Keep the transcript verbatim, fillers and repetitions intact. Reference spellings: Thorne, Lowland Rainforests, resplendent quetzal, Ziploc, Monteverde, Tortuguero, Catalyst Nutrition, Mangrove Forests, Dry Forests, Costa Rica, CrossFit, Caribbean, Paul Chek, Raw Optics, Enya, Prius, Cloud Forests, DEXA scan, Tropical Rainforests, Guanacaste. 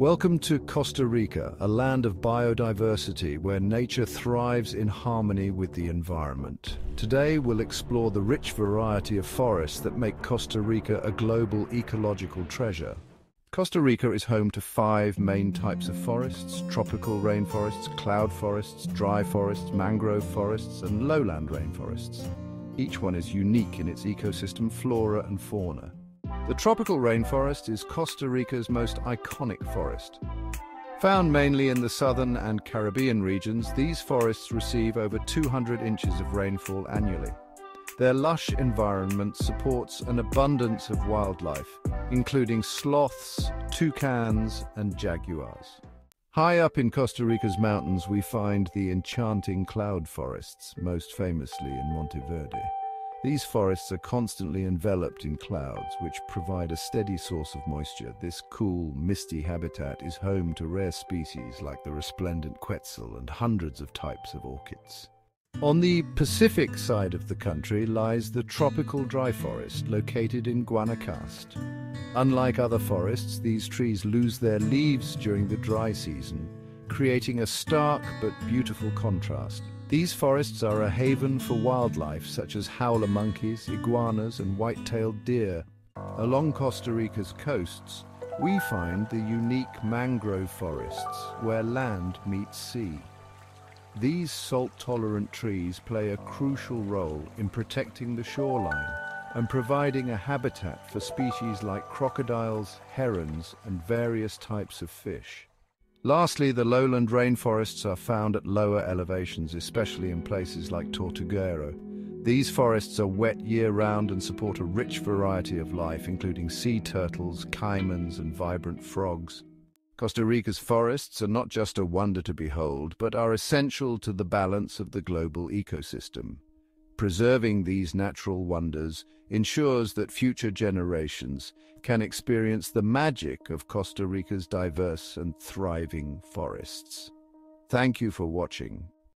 Welcome to Costa Rica, a land of biodiversity where nature thrives in harmony with the environment. Today we'll explore the rich variety of forests that make Costa Rica a global ecological treasure. Costa Rica is home to five main types of forests: tropical rainforests, cloud forests, dry forests, mangrove forests, and lowland rainforests. Each one is unique in its ecosystem, flora and fauna. The tropical rainforest is Costa Rica's most iconic forest. Found mainly in the southern and Caribbean regions, these forests receive over two hundred inches of rainfall annually. Their lush environment supports an abundance of wildlife, including sloths, toucans, and jaguars. High up in Costa Rica's mountains, we find the enchanting cloud forests, most famously in Monteverde. These forests are constantly enveloped in clouds, which provide a steady source of moisture. This cool, misty habitat is home to rare species like the resplendent quetzal and hundreds of types of orchids. On the Pacific side of the country lies the tropical dry forest, located in Guanacaste. Unlike other forests, these trees lose their leaves during the dry season, creating a stark but beautiful contrast. These forests are a haven for wildlife such as howler monkeys, iguanas, and white-tailed deer. Along Costa Rica's coasts, we find the unique mangrove forests where land meets sea. These salt-tolerant trees play a crucial role in protecting the shoreline and providing a habitat for species like crocodiles, herons, and various types of fish. Lastly, the lowland rainforests are found at lower elevations, especially in places like Tortuguero. These forests are wet year-round and support a rich variety of life, including sea turtles, caimans, and vibrant frogs. Costa Rica's forests are not just a wonder to behold, but are essential to the balance of the global ecosystem. Preserving these natural wonders ensures that future generations can experience the magic of Costa Rica's diverse and thriving forests. Thank you for watching.